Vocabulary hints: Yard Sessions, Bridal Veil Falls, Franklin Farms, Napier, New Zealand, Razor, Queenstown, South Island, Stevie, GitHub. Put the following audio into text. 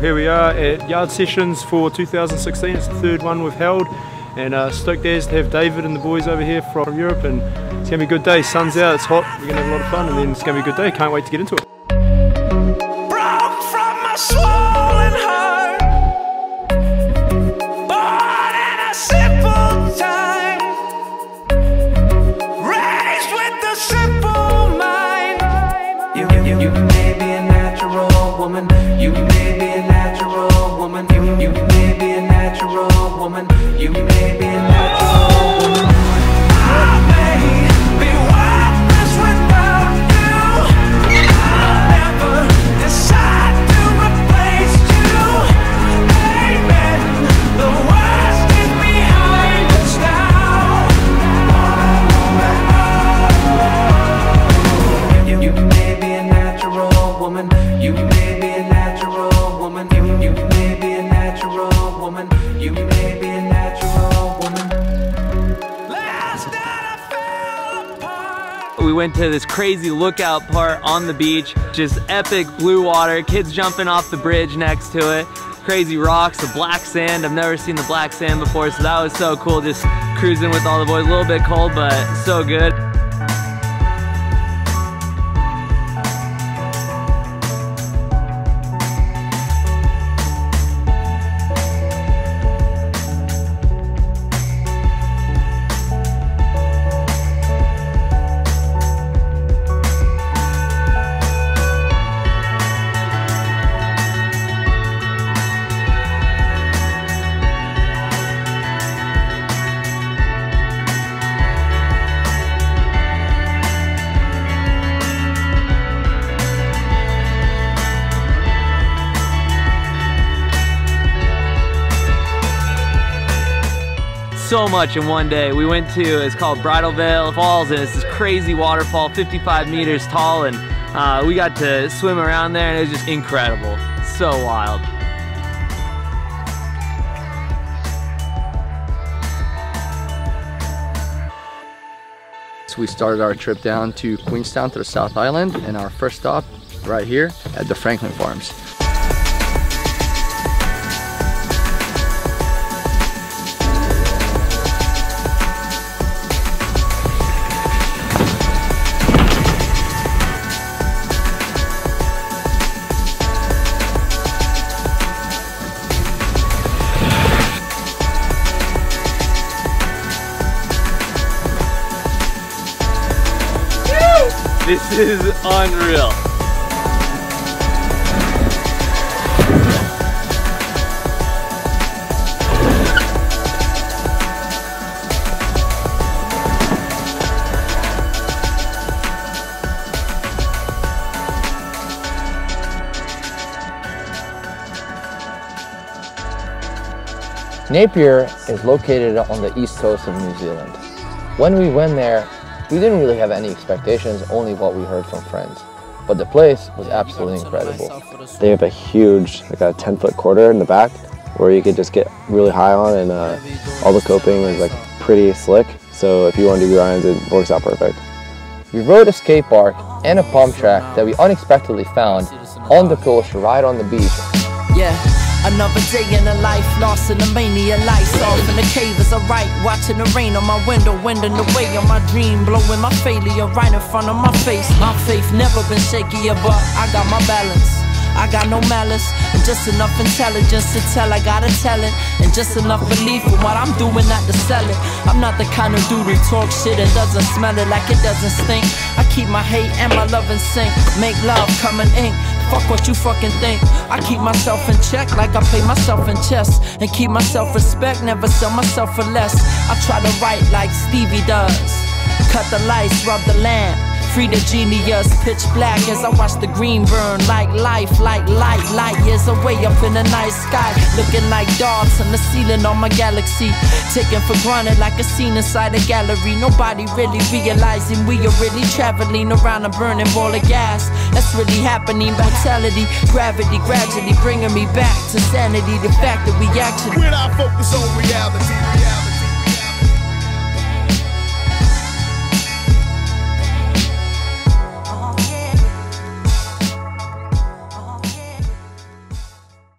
Here we are at Yard Sessions for 2016. It's the third one we've held, and stoked as to have David and the boys over here from Europe, and it's gonna be a good day. Sun's out, it's hot, we're gonna have a lot of fun, and then it's gonna be a good day. Can't wait to get into it. We went to this crazy lookout part on the beach, just epic blue water, kids jumping off the bridge next to it, crazy rocks, the black sand. I've never seen the black sand before, so that was so cool, just cruising with all the boys. A little bit cold, but so good. So much in one day. We went to, it's called Bridal Veil Falls, and it's this crazy waterfall, 55 meters tall, and we got to swim around there, and it was just incredible. So wild. So we started our trip down to Queenstown, to the South Island, and our first stop right here at the Franklin Farms. This is unreal. Napier is located on the east coast of New Zealand. When we went there, we didn't really have any expectations, only what we heard from friends. But the place was absolutely incredible. They have a huge, like a 10-foot quarter in the back where you could just get really high on, and all the coping is like pretty slick. So if you want to do grinds, it works out perfect. We rode a skate park and a pump track that we unexpectedly found on the coast right on the beach. Yeah. Another day in the life, lost in the mania, lights off in the cave is alright. Watching the rain on my window, winding away on my dream, blowing my failure right in front of my face. My faith never been shakier, but I got my balance. I got no malice, and just enough intelligence to tell I gotta tell it, and just enough belief in what I'm doing not to sell it. I'm not the kind of dude who talks shit and doesn't smell it like it doesn't stink. I keep my hate and my love in sync, make love come in ink. Fuck what you fucking think. I keep myself in check like I play myself in chess, and keep myself respect, never sell myself for less. I try to write like Stevie does, cut the lights, rub the lamp, free the genius, pitch black as I watch the green burn. Like life, like light, light years away up in the night sky, looking like dogs on the ceiling on my galaxy, taken for granted like a scene inside a gallery. Nobody really realizing we are really traveling around a burning ball of gas. That's really happening, vitality, gravity gradually bringing me back to sanity, the fact that we actually, when I focus on reality.